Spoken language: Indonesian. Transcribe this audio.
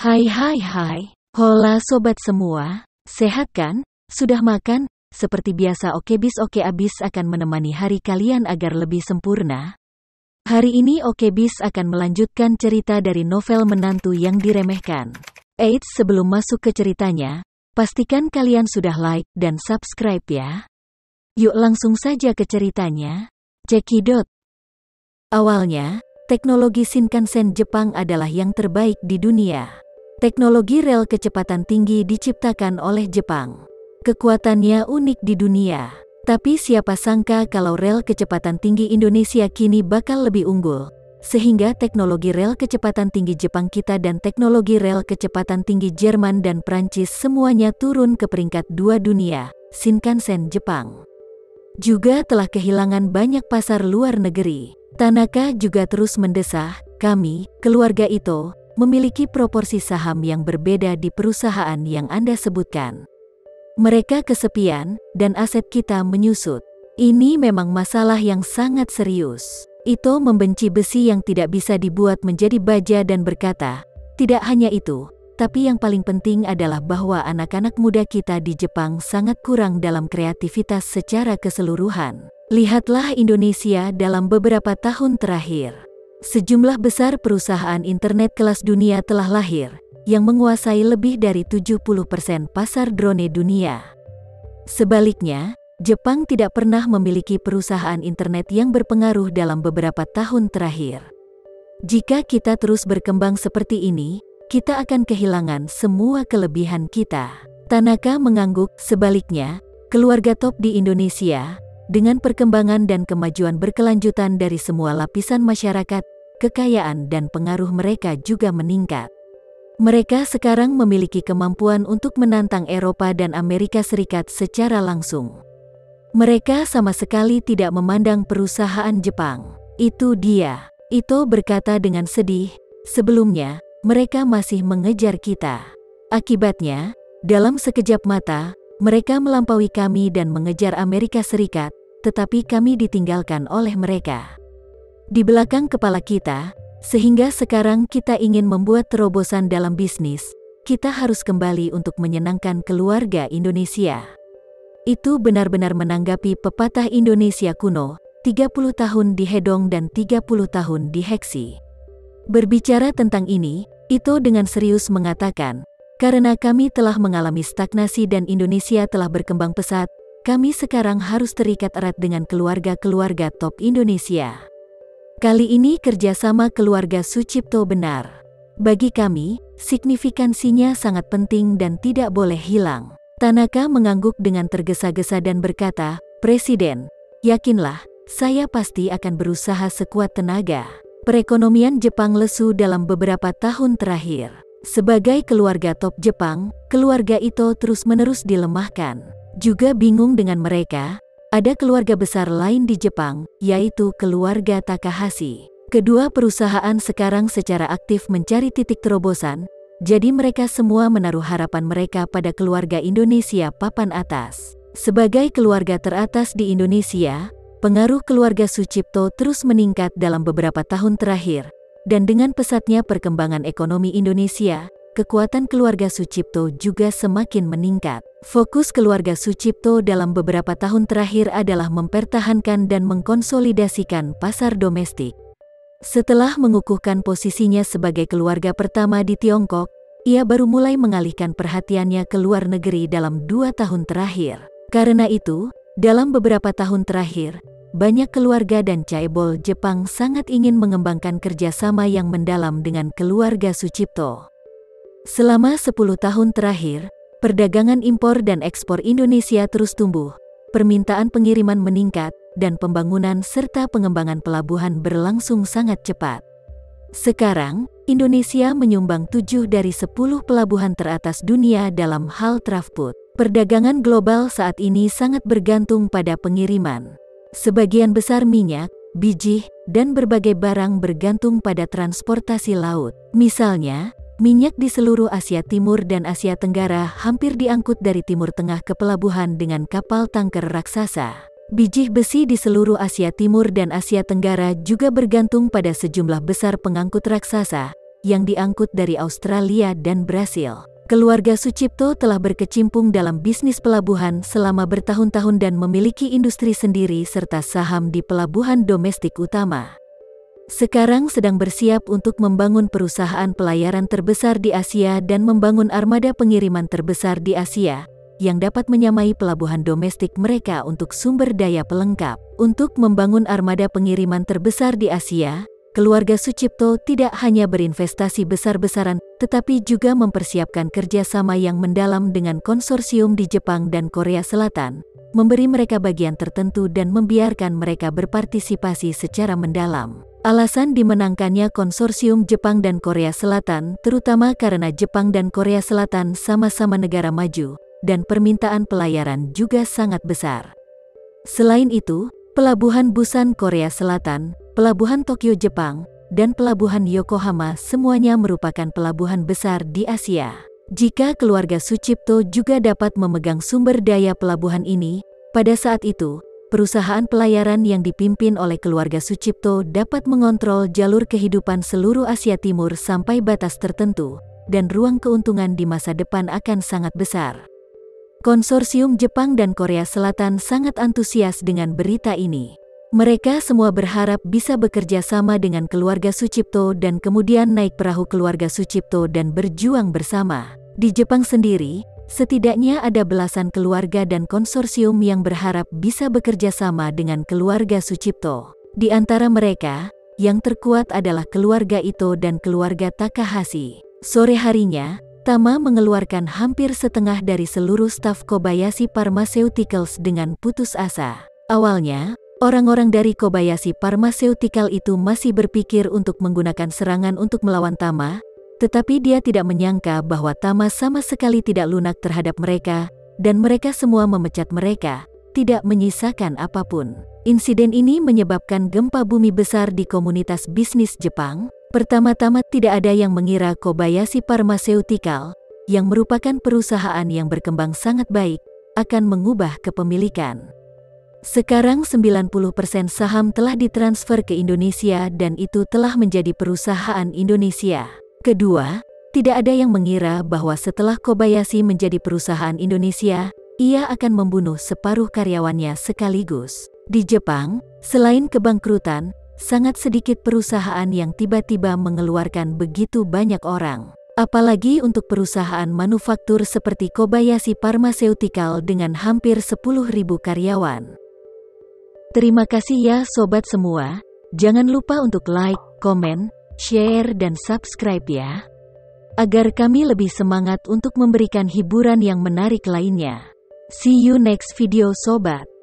Hai. Hola sobat semua, sehat kan? Sudah makan? Seperti biasa Okebis akan menemani hari kalian agar lebih sempurna. Hari ini Okebis akan melanjutkan cerita dari novel Menantu yang Diremehkan. Eits, sebelum masuk ke ceritanya, pastikan kalian sudah like dan subscribe ya. Yuk langsung saja ke ceritanya. Cekidot. Awalnya, teknologi Shinkansen Jepang adalah yang terbaik di dunia. Teknologi rel kecepatan tinggi diciptakan oleh Jepang. Kekuatannya unik di dunia. Tapi siapa sangka kalau rel kecepatan tinggi Indonesia kini bakal lebih unggul. Sehingga teknologi rel kecepatan tinggi Jepang kita dan teknologi rel kecepatan tinggi Jerman dan Prancis semuanya turun ke peringkat 2 dunia. Shinkansen Jepang juga telah kehilangan banyak pasar luar negeri. Tanaka juga terus mendesah, kami, keluarga Ito, memiliki proporsi saham yang berbeda di perusahaan yang Anda sebutkan. Mereka kesepian, dan aset kita menyusut. Ini memang masalah yang sangat serius. Ito membenci besi yang tidak bisa dibuat menjadi baja dan berkata, tidak hanya itu, tapi yang paling penting adalah bahwa anak-anak muda kita di Jepang sangat kurang dalam kreativitas secara keseluruhan. Lihatlah Indonesia dalam beberapa tahun terakhir. Sejumlah besar perusahaan internet kelas dunia telah lahir, yang menguasai lebih dari 70% pasar drone dunia. Sebaliknya, Jepang tidak pernah memiliki perusahaan internet yang berpengaruh dalam beberapa tahun terakhir. Jika kita terus berkembang seperti ini, kita akan kehilangan semua kelebihan kita. Tanaka mengangguk, sebaliknya, keluarga top di Indonesia, dengan perkembangan dan kemajuan berkelanjutan dari semua lapisan masyarakat, kekayaan dan pengaruh mereka juga meningkat. Mereka sekarang memiliki kemampuan untuk menantang Eropa dan Amerika Serikat secara langsung. Mereka sama sekali tidak memandang perusahaan Jepang. Itu dia, Ito berkata dengan sedih, sebelumnya, mereka masih mengejar kita. Akibatnya, dalam sekejap mata, mereka melampaui kami dan mengejar Amerika Serikat, tetapi kami ditinggalkan oleh mereka. Di belakang kepala kita, sehingga sekarang kita ingin membuat terobosan dalam bisnis, kita harus kembali untuk menyenangkan keluarga Indonesia. Itu benar-benar menanggapi pepatah Indonesia kuno, 30 tahun di Hedong dan 30 tahun di Heksi. Berbicara tentang ini, Ito dengan serius mengatakan, karena kami telah mengalami stagnasi dan Indonesia telah berkembang pesat, kami sekarang harus terikat erat dengan keluarga-keluarga top Indonesia. Kali ini kerjasama keluarga Sucipto benar. Bagi kami, signifikansinya sangat penting dan tidak boleh hilang. Tanaka mengangguk dengan tergesa-gesa dan berkata, Presiden, yakinlah, saya pasti akan berusaha sekuat tenaga. Perekonomian Jepang lesu dalam beberapa tahun terakhir. Sebagai keluarga top Jepang, keluarga Ito terus-menerus dilemahkan. Juga bingung dengan mereka, ada keluarga besar lain di Jepang, yaitu keluarga Takahashi. Kedua perusahaan sekarang secara aktif mencari titik terobosan, jadi mereka semua menaruh harapan mereka pada keluarga Indonesia papan atas. Sebagai keluarga teratas di Indonesia, pengaruh keluarga Sucipto terus meningkat dalam beberapa tahun terakhir. Dan dengan pesatnya perkembangan ekonomi Indonesia, kekuatan keluarga Sucipto juga semakin meningkat. Fokus keluarga Sucipto dalam beberapa tahun terakhir adalah mempertahankan dan mengkonsolidasikan pasar domestik. Setelah mengukuhkan posisinya sebagai keluarga pertama di Tiongkok, ia baru mulai mengalihkan perhatiannya ke luar negeri dalam 2 tahun terakhir. Karena itu, dalam beberapa tahun terakhir, banyak keluarga dan chaebol Jepang sangat ingin mengembangkan kerjasama yang mendalam dengan keluarga Sucipto. Selama 10 tahun terakhir, perdagangan impor dan ekspor Indonesia terus tumbuh, permintaan pengiriman meningkat, dan pembangunan serta pengembangan pelabuhan berlangsung sangat cepat. Sekarang, Indonesia menyumbang 7 dari 10 pelabuhan teratas dunia dalam hal traffic. Perdagangan global saat ini sangat bergantung pada pengiriman. Sebagian besar minyak, biji, dan berbagai barang bergantung pada transportasi laut. Misalnya, minyak di seluruh Asia Timur dan Asia Tenggara hampir diangkut dari Timur Tengah ke pelabuhan dengan kapal tanker raksasa. Biji besi di seluruh Asia Timur dan Asia Tenggara juga bergantung pada sejumlah besar pengangkut raksasa, yang diangkut dari Australia dan Brasil. Keluarga Sucipto telah berkecimpung dalam bisnis pelabuhan selama bertahun-tahun dan memiliki industri sendiri serta saham di pelabuhan domestik utama. Sekarang sedang bersiap untuk membangun perusahaan pelayaran terbesar di Asia dan membangun armada pengiriman terbesar di Asia, yang dapat menyamai pelabuhan domestik mereka untuk sumber daya pelengkap. Untuk membangun armada pengiriman terbesar di Asia, keluarga Sucipto tidak hanya berinvestasi besar-besaran, tetapi juga mempersiapkan kerjasama yang mendalam dengan konsorsium di Jepang dan Korea Selatan, memberi mereka bagian tertentu dan membiarkan mereka berpartisipasi secara mendalam. Alasan dimenangkannya konsorsium Jepang dan Korea Selatan, terutama karena Jepang dan Korea Selatan sama-sama negara maju, dan permintaan pelayaran juga sangat besar. Selain itu, Pelabuhan Busan Korea Selatan, Pelabuhan Tokyo Jepang, dan Pelabuhan Yokohama semuanya merupakan pelabuhan besar di Asia. Jika keluarga Sucipto juga dapat memegang sumber daya pelabuhan ini, pada saat itu, perusahaan pelayaran yang dipimpin oleh keluarga Sucipto dapat mengontrol jalur kehidupan seluruh Asia Timur sampai batas tertentu, dan ruang keuntungan di masa depan akan sangat besar. Konsorsium Jepang dan Korea Selatan sangat antusias dengan berita ini. Mereka semua berharap bisa bekerja sama dengan keluarga Sucipto dan kemudian naik perahu keluarga Sucipto dan berjuang bersama. Di Jepang sendiri, setidaknya ada belasan keluarga dan konsorsium yang berharap bisa bekerja sama dengan keluarga Sucipto. Di antara mereka, yang terkuat adalah keluarga Ito dan keluarga Takahashi. Sore harinya, Tama mengeluarkan hampir setengah dari seluruh staf Kobayashi Pharmaceuticals dengan putus asa. Awalnya, orang-orang dari Kobayashi Pharmaceuticals itu masih berpikir untuk menggunakan serangan untuk melawan Tama, tetapi dia tidak menyangka bahwa Tama sama sekali tidak lunak terhadap mereka, dan mereka semua memecat mereka, tidak menyisakan apapun. Insiden ini menyebabkan gempa bumi besar di komunitas bisnis Jepang. Pertama-tama tidak ada yang mengira Kobayashi Pharmaceuticals, yang merupakan perusahaan yang berkembang sangat baik, akan mengubah kepemilikan. Sekarang 90% saham telah ditransfer ke Indonesia dan itu telah menjadi perusahaan Indonesia. Kedua, tidak ada yang mengira bahwa setelah Kobayashi menjadi perusahaan Indonesia, ia akan membunuh separuh karyawannya sekaligus. Di Jepang, selain kebangkrutan, sangat sedikit perusahaan yang tiba-tiba mengeluarkan begitu banyak orang. Apalagi untuk perusahaan manufaktur seperti Kobayashi Pharmaceuticals dengan hampir 10.000 karyawan. Terima kasih ya sobat semua. Jangan lupa untuk like, komen, share, dan subscribe ya. Agar kami lebih semangat untuk memberikan hiburan yang menarik lainnya. See you next video sobat.